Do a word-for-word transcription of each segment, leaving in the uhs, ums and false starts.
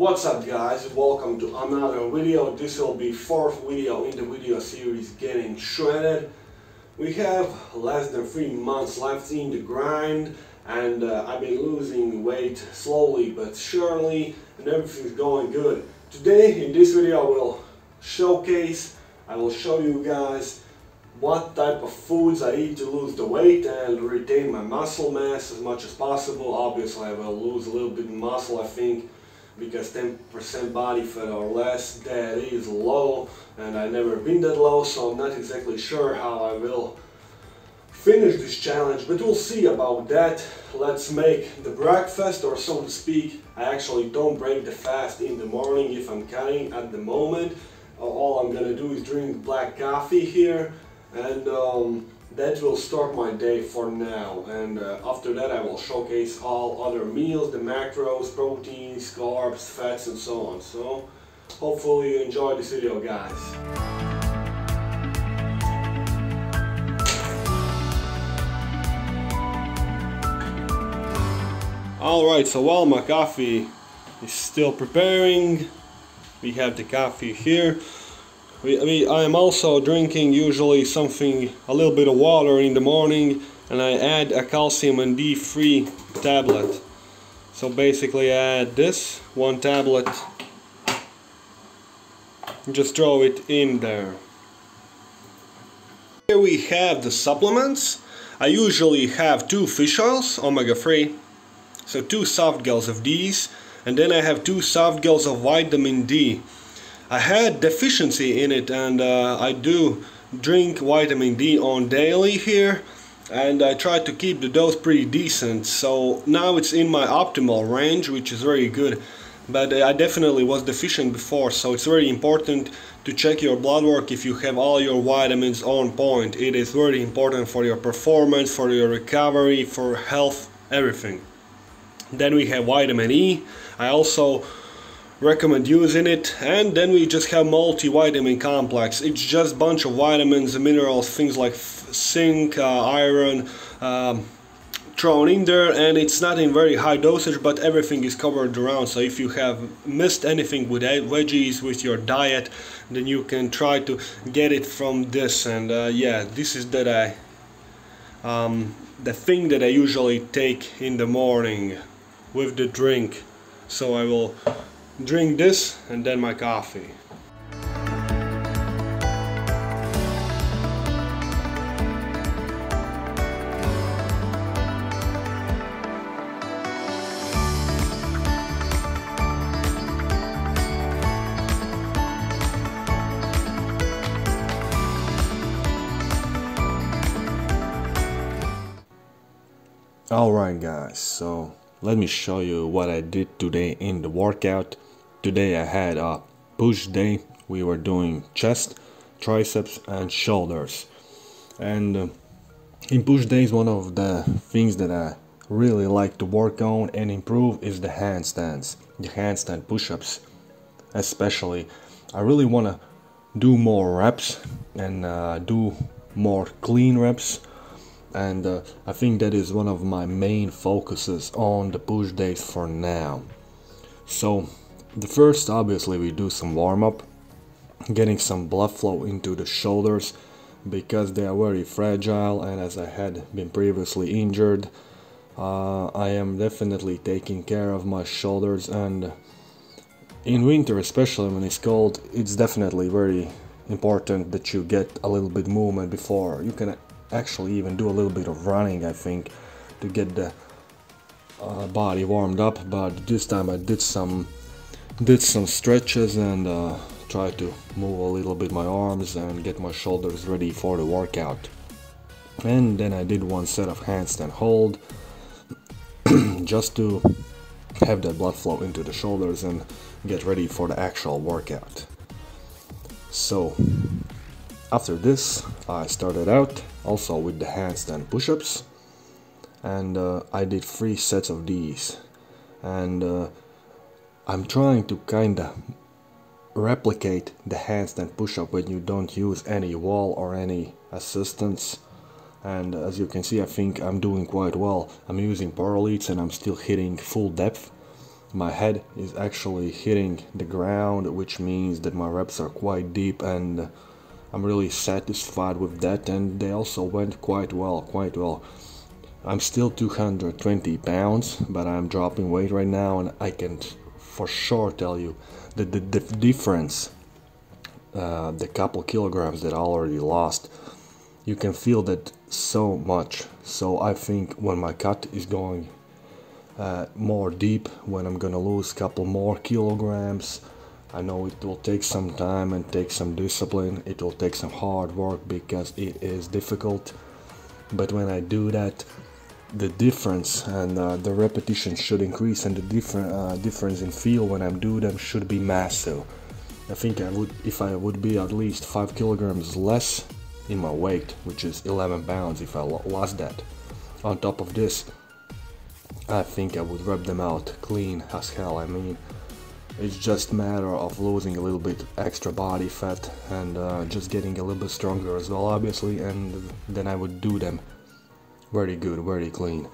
What's up guys, welcome to another video. This will be fourth video in the video series Getting Shredded. We have less than three months left in the grind and uh, I've been losing weight slowly but surely and everything's going good. Today in this video I will showcase, I will show you guys what type of foods I eat to lose the weight and retain my muscle mass as much as possible. Obviously I will lose a little bit of muscle, I think, because ten percent body fat or less, that is low, and I've never been that low, so I'm not exactly sure how I will finish this challenge, but we'll see about that. Let's make the breakfast, or so to speak. I actually don't break the fast in the morning if I'm cutting at the moment. All I'm gonna do is drink black coffee here, and um, that will start my day for now, and uh, after that I will showcase all other meals, the macros, proteins, carbs, fats and so on. So hopefully you enjoy this video guys. Alright, so while my coffee is still preparing, we have the coffee here. We, we, I am also drinking usually something, a little bit of water in the morning, and I add a calcium and D three tablet. So basically I add this one tablet and just throw it in there. Here we have the supplements. I usually have two fish oils, omega three, so two soft gels of these, and then I have two soft gels of vitamin D. I had deficiency in it, and uh, I do drink vitamin D on daily here, and I try to keep the dose pretty decent, so now it's in my optimal range, which is very good, but I definitely was deficient before, so it's very important to check your blood work if you have all your vitamins on point. It is very important for your performance, for your recovery, for health, everything. Then we have vitamin E. I also recommend using it, and then we just have multivitamin complex. It's just a bunch of vitamins and minerals, things like zinc, uh, iron, um, thrown in there, and it's not in very high dosage, but everything is covered around. So if you have missed anything with veggies with your diet, then you can try to get it from this. And uh, yeah, this is that I um, the thing that I usually take in the morning with the drink. So I will drink this and then my coffee. Alright guys, so let me show you what I did today in the workout. Today I had a push day. We were doing chest, triceps and shoulders, and uh, in push days one of the things that I really like to work on and improve is the handstands, the handstand push-ups especially. I really want to do more reps and uh, do more clean reps, and uh, I think that is one of my main focuses on the push days for now. So the first, obviously, we do some warm-up, getting some blood flow into the shoulders because they are very fragile, and as I had been previously injured, uh, I am definitely taking care of my shoulders, and in winter, especially when it's cold, it's definitely very important that you get a little bit movement before. You can actually even do a little bit of running, I think, to get the uh, body warmed up, but this time I did some did some stretches and uh, tried to move a little bit my arms and get my shoulders ready for the workout. And then I did one set of handstand hold just to have that blood flow into the shoulders and get ready for the actual workout. So after this I started out also with the handstand push-ups, and uh, I did three sets of these, and uh, I'm trying to kinda replicate the handstand push-up when you don't use any wall or any assistance, and as you can see I think I'm doing quite well. I'm using power leads and I'm still hitting full depth, my head is actually hitting the ground, which means that my reps are quite deep, and I'm really satisfied with that, and they also went quite well, quite well. I'm still two hundred twenty pounds, but I'm dropping weight right now, and I can for sure tell you that the, the difference, uh, the couple kilograms that I already lost, you can feel that so much. So I think when my cut is going uh, more deep, when I'm gonna lose a couple more kilograms, I know it will take some time and take some discipline, it will take some hard work because it is difficult, but when I do that, the difference and uh, the repetition should increase, and the different uh, difference in feel when I do them should be massive. I think I would, if I would be at least five kilograms less in my weight, which is eleven pounds, if I lost that, on top of this, I think I would rep them out clean as hell. I mean, it's just a matter of losing a little bit extra body fat and uh, just getting a little bit stronger as well, obviously, and then I would do them very good, very clean.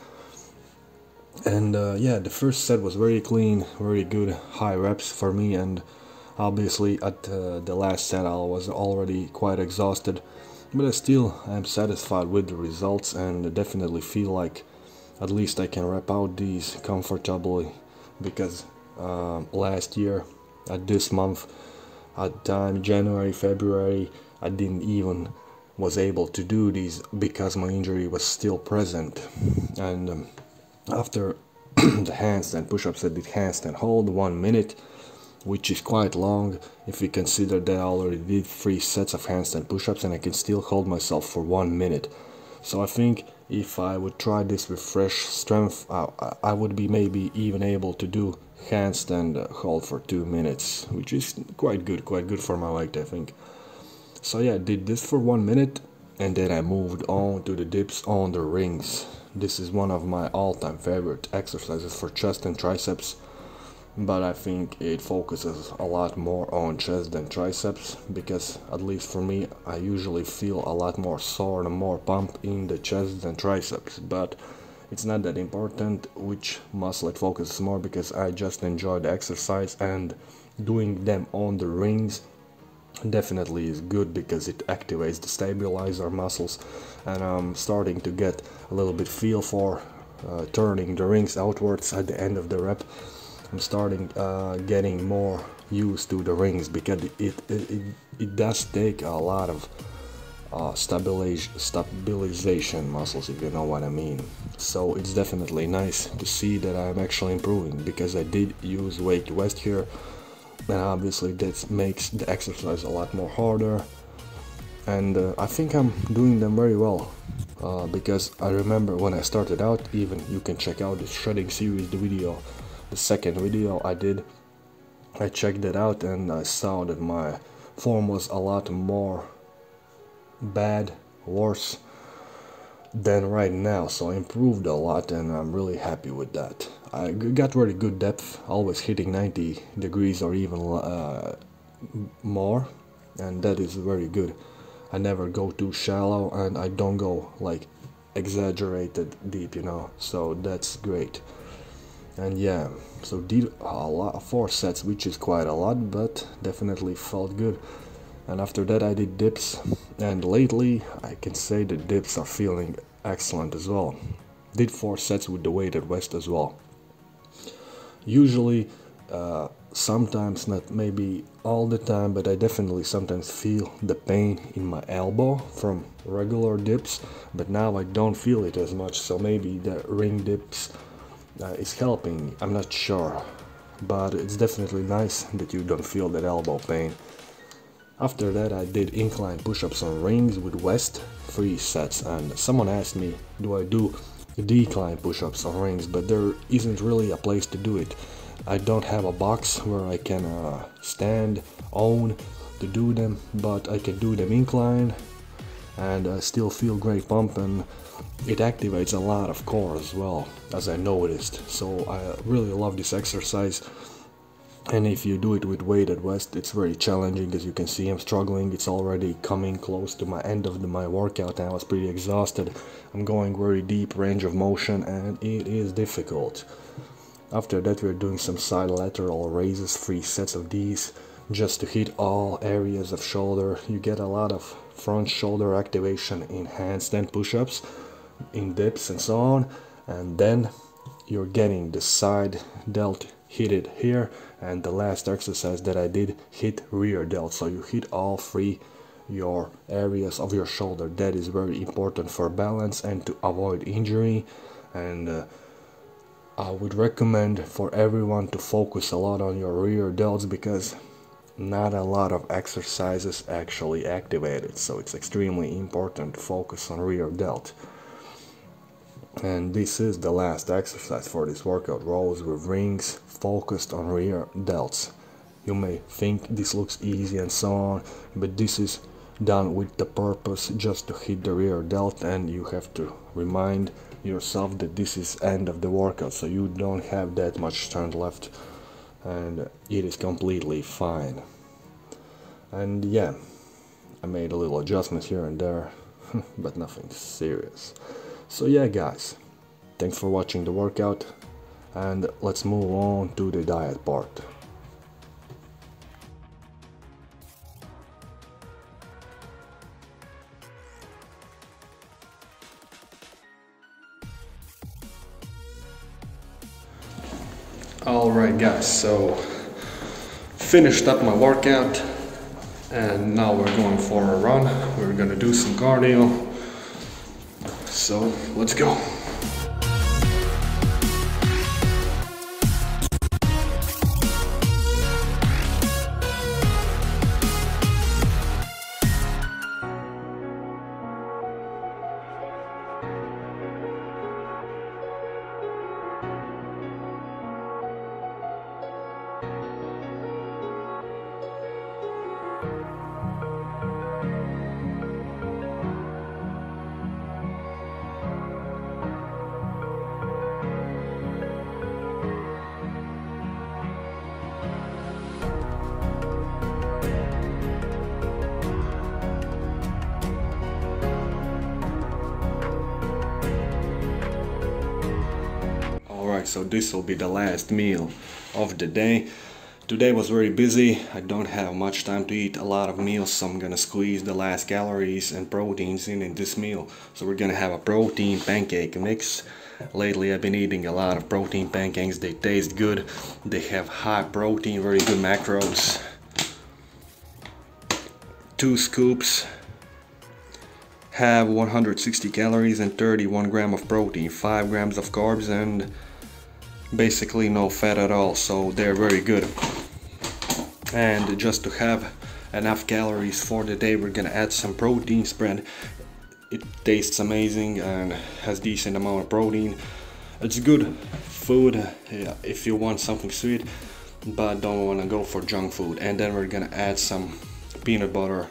And uh, yeah, the first set was very clean, very good, high reps for me, and obviously at uh, the last set I was already quite exhausted, but I still am satisfied with the results, and definitely feel like at least I can rep out these comfortably, because Um, last year at this month, at time January, February, I didn't even was able to do these because my injury was still present. And um, after the handstand push-ups, I did handstand hold one minute, which is quite long if you consider that I already did three sets of handstand push-ups and I can still hold myself for one minute. So I think if I would try this with fresh strength, I, I would be maybe even able to do handstand hold for two minutes, which is quite good, quite good for my weight, I think. So yeah, I did this for one minute, and then I moved on to the dips on the rings. This is one of my all-time favorite exercises for chest and triceps, but I think it focuses a lot more on chest than triceps, because at least for me, I usually feel a lot more sore and more pump in the chest than triceps, but it's not that important which muscle it focuses more, because I just enjoy the exercise, and doing them on the rings definitely is good because it activates the stabilizer muscles, and I'm starting to get a little bit feel for uh, turning the rings outwards at the end of the rep. I'm starting uh, getting more used to the rings, because it it, it, it does take a lot of uh, stabilization, stabilization muscles, if you know what I mean. So it's definitely nice to see that I'm actually improving, because I did use weight to rest here, and obviously that makes the exercise a lot more harder. And uh, I think I'm doing them very well, uh, because I remember when I started out, even you can check out the shredding series, the video, the second video I did, I checked it out and I saw that my form was a lot more bad, worse than right now, so I improved a lot, and I'm really happy with that. I got really good depth, always hitting ninety degrees or even uh, more, and that is very good. I never go too shallow, and I don't go like exaggerated deep, you know, so that's great. And yeah, so did a lot, four sets, which is quite a lot, but definitely felt good. And after that I did dips, and lately I can say the dips are feeling excellent as well. Did four sets with the weighted vest as well. Usually, uh, sometimes, not maybe all the time, but I definitely sometimes feel the pain in my elbow from regular dips, but now I don't feel it as much, so maybe the ring dips Uh, it's helping, I'm not sure, but it's definitely nice that you don't feel that elbow pain. After that I did incline push-ups on rings with West, three sets, and someone asked me, do I do decline push-ups on rings, but there isn't really a place to do it. I don't have a box where I can uh, stand on to do them, but I can do them incline, and I still feel great pump, and it activates a lot of core as well, as I noticed. So I really love this exercise, and if you do it with weighted vest, it's very challenging. As you can see, I'm struggling, it's already coming close to my end of the, my workout, and I was pretty exhausted. I'm going very deep range of motion, and it is difficult. After that we're doing some side lateral raises, three sets of these, just to hit all areas of shoulder. You get a lot of front shoulder activation in handstand push-ups, in dips and so on, and then you're getting the side delt hit it here, and the last exercise that I did hit rear delt. So you hit all three your areas of your shoulder. That is very important for balance and to avoid injury. And uh, I would recommend for everyone to focus a lot on your rear delts, because not a lot of exercises actually activate it, so it's extremely important to focus on rear delt. And this is the last exercise for this workout, rows with rings focused on rear delts. You may think this looks easy and so on, but this is done with the purpose just to hit the rear delt, and you have to remind yourself that this is end of the workout, so you don't have that much strength left, and it is completely fine. And yeah, I made a little adjustment here and there, but nothing serious. So yeah guys, thanks for watching the workout, and let's move on to the diet part. Alright guys, so finished up my workout, and now we're going for a run. We're gonna do some cardio, so let's go. So this will be the last meal of the day. Today was very busy. I don't have much time to eat a lot of meals, so I'm gonna squeeze the last calories and proteins in in this meal. So we're gonna have a protein pancake mix. Lately I've been eating a lot of protein pancakes. They taste good, they have high protein, very good macros. Two scoops have one hundred sixty calories and thirty-one grams of protein, five grams of carbs, and basically no fat at all, so they're very good. And just to have enough calories for the day, we're gonna add some protein spread. It tastes amazing and has decent amount of protein. It's good food if you want something sweet but don't want to go for junk food. And then we're gonna add some peanut butter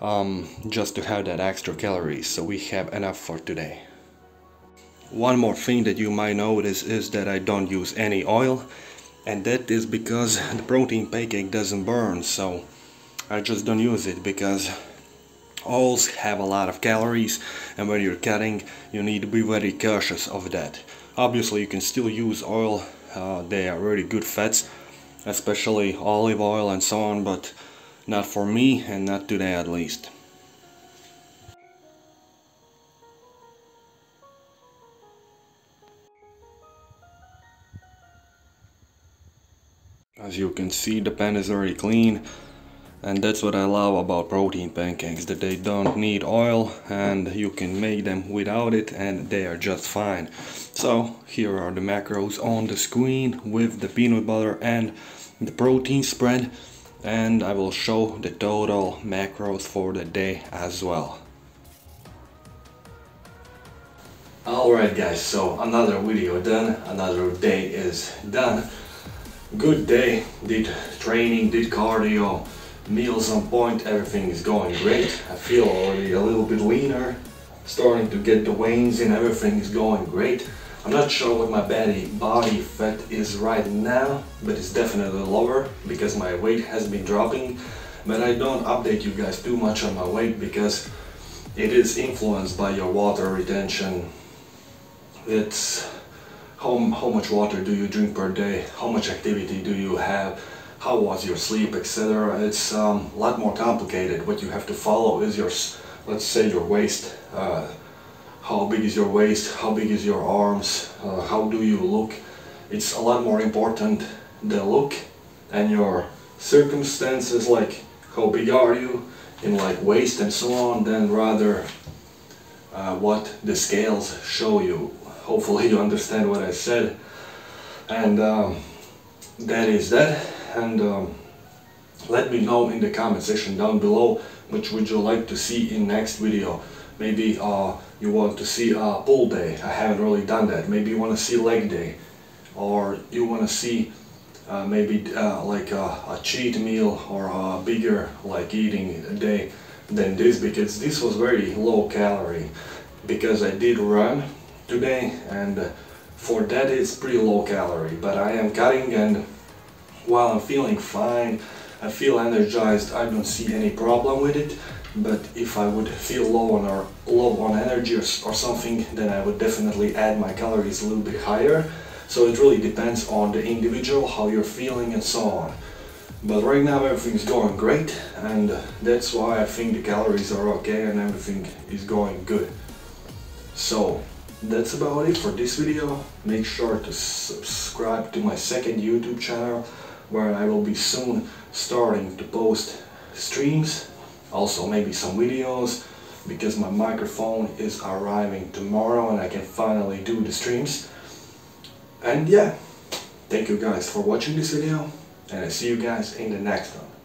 um, just to have that extra calories, so we have enough for today. One more thing that you might notice is that I don't use any oil, and that is because the protein pancake doesn't burn, so I just don't use it, because oils have a lot of calories, and when you're cutting you need to be very cautious of that. Obviously you can still use oil, uh, they are really good fats, especially olive oil and so on, but not for me, and not today at least. As you can see, the pan is very clean, and that's what I love about protein pancakes, that they don't need oil and you can make them without it and they are just fine. So here are the macros on the screen with the peanut butter and the protein spread, and I will show the total macros for the day as well. Alright guys, so another video done, another day is done. Good day, did training, did cardio, meals on point, everything is going great. I feel already a little bit leaner, starting to get the veins in, everything is going great. I'm not sure what my body, body fat is right now, but it's definitely lower because my weight has been dropping. But I don't update you guys too much on my weight because it is influenced by your water retention. It's how, how much water do you drink per day, how much activity do you have, how was your sleep, et cetera. It's um, a lot more complicated. What you have to follow is your, let's say, your waist. Uh, how big is your waist, how big is your arms, uh, how do you look. It's a lot more important, the look and your circumstances, like how big are you in like waist and so on, than rather uh, what the scales show you. Hopefully you understand what I said, and um, that is that. And um, let me know in the comment section down below which would you like to see in next video. Maybe uh, you want to see uh, pull day, I haven't really done that. Maybe you want to see leg day, or you want to see uh, maybe uh, like a, a cheat meal or a bigger like eating day than this, because this was very low calorie, because I did run today, and for that it's pretty low calorie. But I am cutting, and while I'm feeling fine, I feel energized, I don't see any problem with it. But if I would feel low on or low on energy or, or something, then I would definitely add my calories a little bit higher. So it really depends on the individual, how you're feeling and so on. But right now everything's going great, and that's why I think the calories are okay and everything is going good. So that's about it for this video. Make sure to subscribe to my second YouTube channel, where I will be soon starting to post streams. Also maybe some videos, because my microphone is arriving tomorrow and I can finally do the streams. And yeah, thank you guys for watching this video, and I see you guys in the next one.